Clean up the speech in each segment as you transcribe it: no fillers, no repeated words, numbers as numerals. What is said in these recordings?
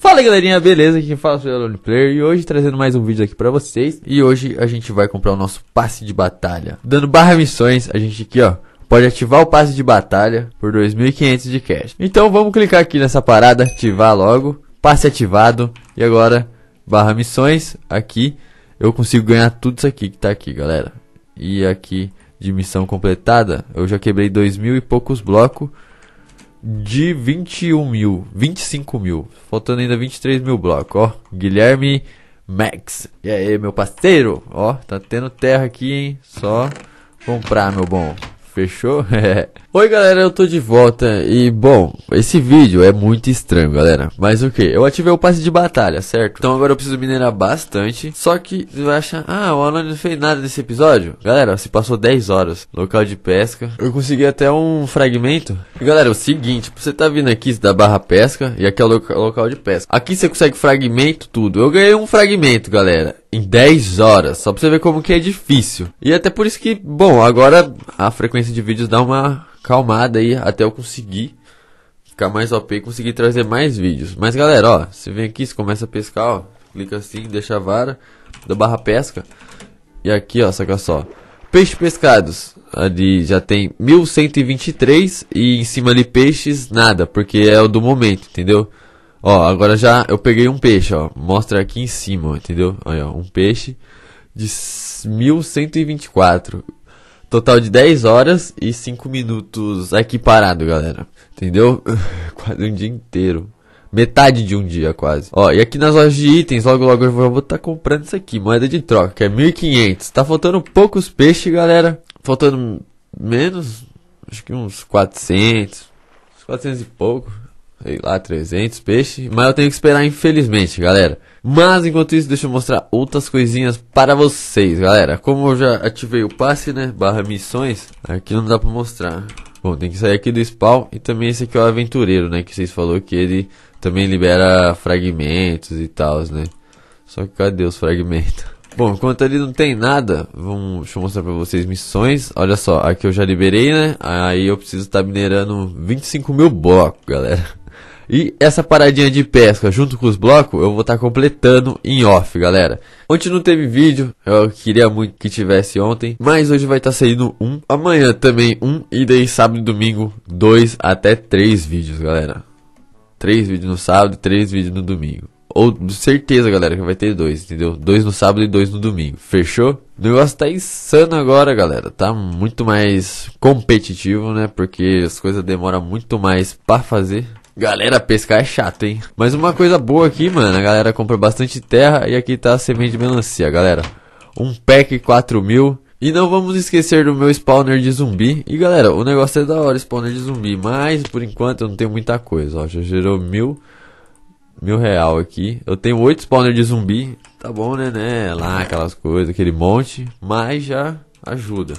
Fala galerinha, beleza? Aqui quem fala é o Alone Player e hoje trazendo mais um vídeo aqui pra vocês. E hoje a gente vai comprar o nosso passe de batalha. Dando barra missões, a gente aqui ó, pode ativar o passe de batalha por 2.500 de cash. Então vamos clicar aqui nessa parada, ativar logo, passe ativado. E agora, barra missões, aqui eu consigo ganhar tudo isso aqui que tá aqui galera. E aqui de missão completada, eu já quebrei 2.000 e poucos blocos. De 21.000, 25.000, faltando ainda 23.000 blocos, ó, Guilherme Max, e aí meu parceiro, ó, tá tendo terra aqui, hein, só comprar meu bom, fechou? Oi galera, eu tô de volta e bom, esse vídeo é muito estranho galera, mas o que? Eu ativei o passe de batalha, certo? Então agora eu preciso minerar bastante, só que você vai achar, ah, o Aloninho não fez nada nesse episódio? Galera, se passou 10 horas, local de pesca, eu consegui até um fragmento. E galera, é o seguinte, você tá vindo aqui da barra pesca e aqui é o local de pesca, aqui você consegue fragmento tudo, eu ganhei um fragmento galera. Em 10 horas, só pra você ver como que é difícil. E até por isso que, bom, agora a frequência de vídeos dá uma calmada aí, até eu conseguir ficar mais OP e conseguir trazer mais vídeos. Mas galera, ó, você vem aqui, você começa a pescar, ó, clica assim, deixa a vara, da barra pesca. E aqui, ó, saca só, peixe pescados, ali já tem 1123 e em cima ali peixes, nada, porque é o do momento, entendeu? Ó, agora já eu peguei um peixe, ó, mostra aqui em cima, entendeu? Olha, ó, um peixe de 1124, total de 10 horas e 5 minutos aqui parado, galera, entendeu? Quase um dia inteiro, metade de um dia quase. Ó, e aqui nas lojas de itens, logo logo eu vou estar comprando isso aqui, moeda de troca, que é 1500, tá faltando poucos peixes, galera, faltando menos, acho que uns 400 e pouco. Sei lá, 300 peixes, mas eu tenho que esperar infelizmente, galera. Mas enquanto isso, deixa eu mostrar outras coisinhas para vocês, galera. Como eu já ativei o passe, né, barra missões, aqui não dá pra mostrar. Bom, tem que sair aqui do spawn e também esse aqui é o aventureiro, né, que vocês falaram que ele também libera fragmentos e tal, né. Só que cadê os fragmentos? Bom, enquanto ali não tem nada, deixa eu mostrar pra vocês missões. Olha só, aqui eu já liberei, né, aí eu preciso estar minerando 25.000 blocos, galera. E essa paradinha de pesca junto com os blocos eu vou estar completando em off, galera. Ontem não teve vídeo, eu queria muito que tivesse ontem, mas hoje vai estar saindo um, amanhã também um, e daí sábado e domingo 2 até 3 vídeos, galera. 3 vídeos no sábado, 3 vídeos no domingo. Ou certeza, galera, que vai ter 2, entendeu? 2 no sábado e 2 no domingo, fechou? O negócio tá insano agora, galera. Tá muito mais competitivo, né? Porque as coisas demoram muito mais pra fazer. Galera, pescar é chato, hein? Mas uma coisa boa aqui, mano, a galera compra bastante terra e aqui tá a semente de melancia, galera. Um pack 4000. E não vamos esquecer do meu spawner de zumbi. E galera, o negócio é da hora, spawner de zumbi, mas por enquanto eu não tenho muita coisa, ó. Já gerou mil real aqui. Eu tenho 8 spawner de zumbi. Tá bom, né? Lá, aquelas coisas, aquele monte. Mas já ajuda.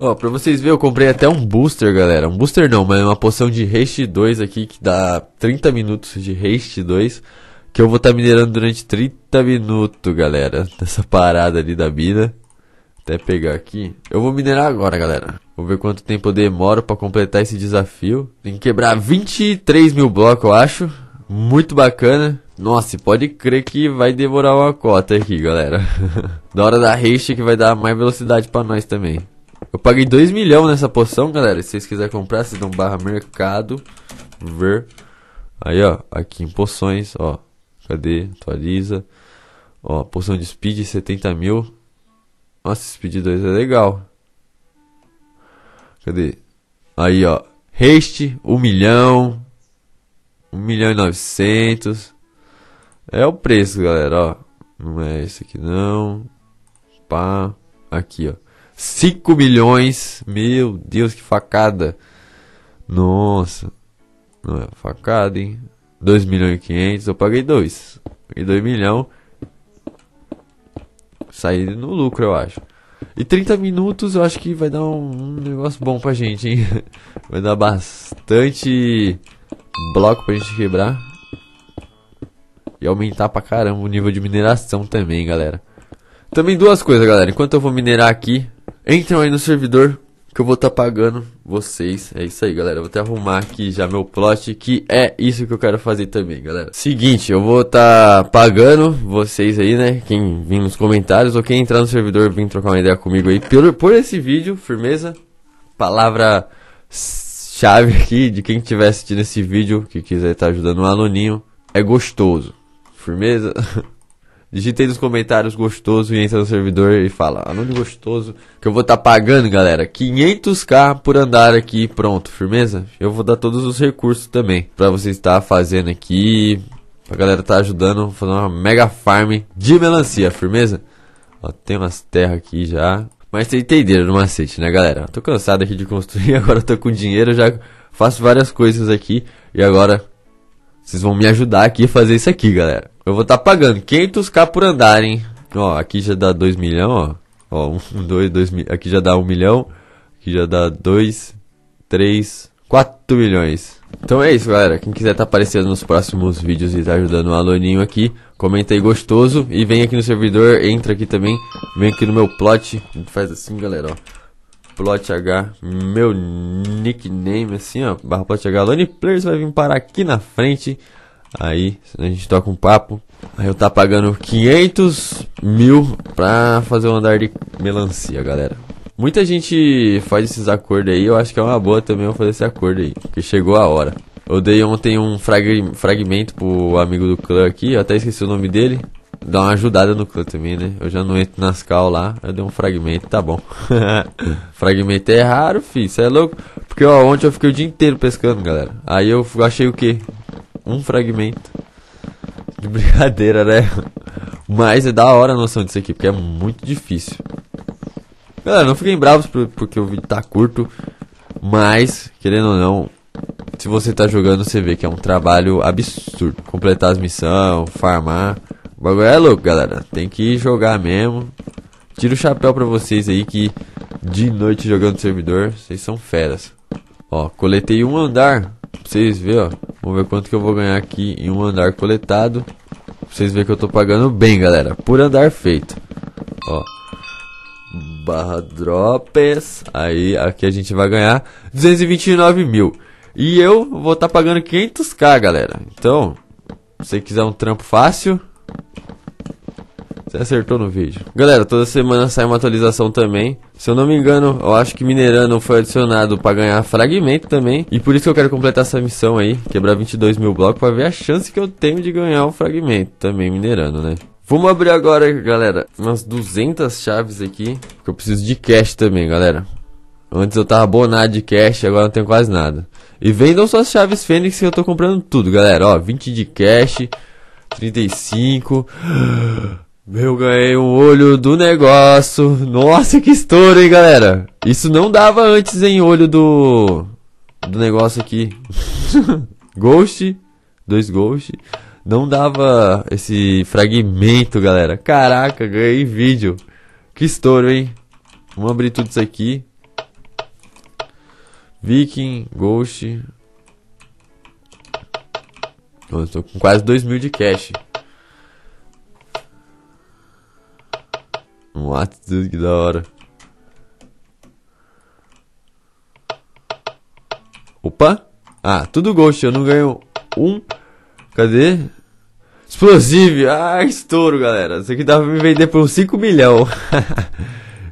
Ó, pra vocês verem, eu comprei até um booster, galera. Um booster não, mas uma poção de haste 2 aqui, que dá 30 minutos de haste 2. Que eu vou estar minerando durante 30 minutos, galera. Dessa parada ali da mina. Até pegar aqui. Eu vou minerar agora, galera. Vou ver quanto tempo eu demoro pra completar esse desafio. Tem que quebrar 23.000 blocos, eu acho. Muito bacana. Nossa, pode crer que vai demorar uma cota aqui, galera. Da hora da haste que vai dar mais velocidade pra nós também. Eu paguei 2 milhões nessa poção, galera. Se vocês quiserem comprar, vocês dão barra mercado. Ver. Aí, ó. Aqui em poções, ó. Cadê? Atualiza. Ó, poção de speed, 70.000. Nossa, speed 2 é legal. Cadê? Aí, ó. Haste, 1 milhão. 1 milhão e 900. É o preço, galera, ó. Não é esse aqui, não. Pá. Aqui, ó. 5 milhões, meu Deus, que facada. Nossa, não é facada, hein? 2 milhões e 500, eu paguei 2. Paguei 2 milhões. Saí no lucro, eu acho. E 30 minutos eu acho que vai dar um negócio bom pra gente, hein? Vai dar bastante bloco pra gente quebrar. E aumentar pra caramba o nível de mineração também, galera. Também duas coisas, galera. Enquanto eu vou minerar aqui, entram aí no servidor, que eu vou estar pagando vocês. É isso aí, galera. Vou até arrumar aqui já meu plot, que é isso que eu quero fazer também, galera. Seguinte, eu vou estar pagando vocês aí, né? Quem vir nos comentários ou quem entrar no servidor, vir trocar uma ideia comigo aí por esse vídeo, firmeza? Palavra chave aqui de quem estiver assistindo esse vídeo, que quiser estar ajudando o Aloninho, é gostoso. Firmeza? Digita aí nos comentários gostoso e entra no servidor e fala Aloninho gostoso, que eu vou estar pagando, galera, 500k por andar aqui. Pronto, firmeza? Eu vou dar todos os recursos também pra vocês estar fazendo aqui, pra galera estar ajudando, fazer uma mega farm de melancia, firmeza? Ó, tem umas terras aqui já, mas vocês entenderam no macete, né, galera? Tô cansado aqui de construir, agora tô com dinheiro, já faço várias coisas aqui. E agora vocês vão me ajudar aqui a fazer isso aqui, galera. Eu vou estar pagando 500k por andar, hein? Ó, aqui já dá 2 milhão, ó. Ó, 1, 2, 2 milhões. Aqui já dá 1 milhão. Aqui já dá 2, 3, 4 milhões. Então é isso, galera. Quem quiser estar aparecendo nos próximos vídeos e estar ajudando o Aloninho aqui, comenta aí gostoso. E vem aqui no servidor, entra aqui também. Vem aqui no meu plot. Faz assim, galera, ó. Plot H, meu nickname, assim, ó, barra plot H, Alone Player, vai vir parar aqui na frente, aí a gente toca um papo. Aí eu tá pagando 500 mil pra fazer um andar de melancia, galera. Muita gente faz esses acordos aí, eu acho que é uma boa também eu fazer esse acordo aí, porque chegou a hora. Eu dei ontem um fragmento pro amigo do clã aqui, eu até esqueci o nome dele. Dá uma ajudada no clã também, né? Eu já não entro nas cal lá. Eu dei um fragmento, tá bom. Fragmento é raro, fi. Cê é louco? Porque, ó, ontem eu fiquei o dia inteiro pescando, galera. Aí eu achei o quê? Um fragmento. De brincadeira, né? Mas é da hora a noção disso aqui, porque é muito difícil. Galera, não fiquem bravos porque o vídeo tá curto. Mas, querendo ou não, se você tá jogando, você vê que é um trabalho absurdo. Completar as missões, farmar. O bagulho é louco, galera. Tem que jogar mesmo. Tira o chapéu pra vocês aí que de noite jogando servidor, vocês são feras. Ó, coletei um andar. Pra vocês verem, ó. Vamos ver quanto que eu vou ganhar aqui em um andar coletado. Pra vocês verem que eu tô pagando bem, galera. Por andar feito. Ó. Barra drops. Aí, aqui a gente vai ganhar 229 mil. E eu vou tá pagando 500k, galera. Então, se você quiser um trampo fácil... Você acertou no vídeo. Galera, toda semana sai uma atualização também. Se eu não me engano, eu acho que minerando foi adicionado pra ganhar fragmento também. E por isso que eu quero completar essa missão aí. Quebrar 22 mil blocos pra ver a chance que eu tenho de ganhar o fragmento também minerando, né? Vamos abrir agora, galera, umas 200 chaves aqui. Porque eu preciso de cash também, galera. Antes eu tava bonado de cash, agora não tenho quase nada. E vendam suas chaves fênix que eu tô comprando tudo, galera. Ó, 20 de cash, 35... Eu ganhei um olho do negócio. Nossa, que estouro, hein, galera. Isso não dava antes, hein, olho do negócio aqui. Ghost, 2 Ghost. Não dava esse fragmento, galera. Caraca, ganhei vídeo. Que estouro, hein. Vamos abrir tudo isso aqui. Viking, Ghost. Eu tô com quase 2 mil de cash. What, dude, que da hora. Opa. Ah, tudo Ghost. Eu não ganho um. Cadê? Explosive. Ah, estouro, galera. Isso aqui dá pra me vender por 5 milhão.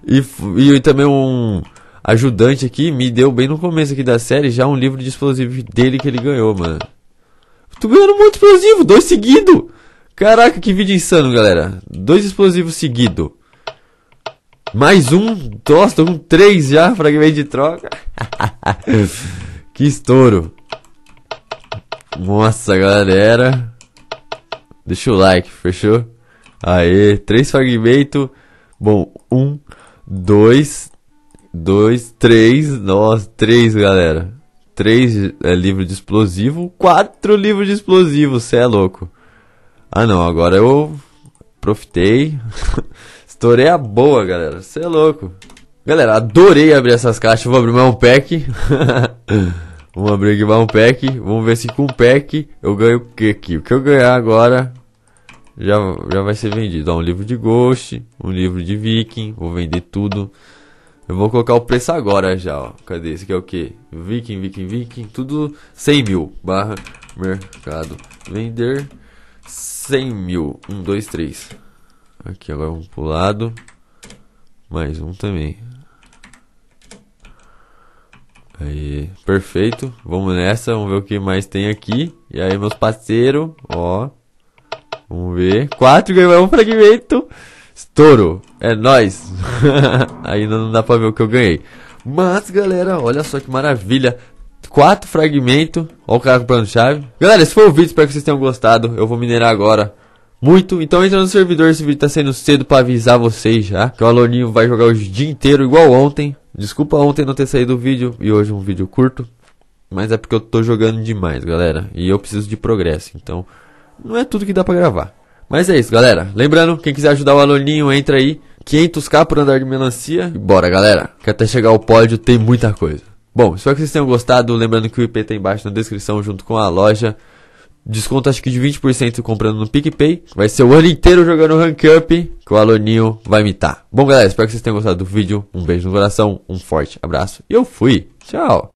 e também um ajudante aqui me deu bem no começo aqui da série já um livro de explosivo dele que ele ganhou, mano. Tô ganhando muito explosivo. 2 seguido. Caraca, que vídeo insano, galera. 2 explosivos seguido. Mais um, tô com 3 já, fragmento de troca. Que estouro. Nossa, galera. Deixa o like, fechou? Aê, 3 fragmentos. Bom, 1, 2, 3. Nossa, 3, galera. 3 é livro de explosivo. 4 livros de explosivo, cê é louco. Ah não, agora eu profitei. Estourei a boa, galera. Você é louco. Galera, adorei abrir essas caixas. Vou abrir mais um pack. Vamos abrir aqui mais um pack. Vamos ver se com um pack eu ganho o que aqui. O que eu ganhar agora já vai ser vendido. Ó, um livro de Ghost, um livro de Viking. Vou vender tudo. Eu vou colocar o preço agora já, ó. Cadê? Esse aqui é o que? Viking. Tudo 100 mil. Barra mercado. Vender 100 mil. 1, 2, 3. Aqui agora vamos pro lado. Mais um também. Aí, perfeito. Vamos nessa. Vamos ver o que mais tem aqui. E aí, meus parceiros. Ó. Vamos ver. 4 ganhou um fragmento. Estouro. É nóis. Ainda não dá pra ver o que eu ganhei. Mas, galera, olha só que maravilha. 4 fragmentos. Ó o cara comprando chave. Galera, esse foi o vídeo. Espero que vocês tenham gostado. Eu vou minerar agora. Muito, então entra no servidor, esse vídeo tá saindo cedo pra avisar vocês já, que o Aloninho vai jogar hoje o dia inteiro, igual ontem. Desculpa ontem não ter saído o vídeo, e hoje um vídeo curto, mas é porque eu tô jogando demais, galera, e eu preciso de progresso, então não é tudo que dá pra gravar. Mas é isso, galera, lembrando, quem quiser ajudar o Aloninho, entra aí, 500k por andar de melancia, e bora, galera, que até chegar ao pódio tem muita coisa. Bom, espero que vocês tenham gostado, lembrando que o IP tá embaixo na descrição, junto com a loja. Desconto acho que de 20% comprando no PicPay. Vai ser o ano inteiro jogando RANKUP que o Aloninho vai imitar. Bom, galera, espero que vocês tenham gostado do vídeo. Um beijo no coração, um forte abraço e eu fui. Tchau.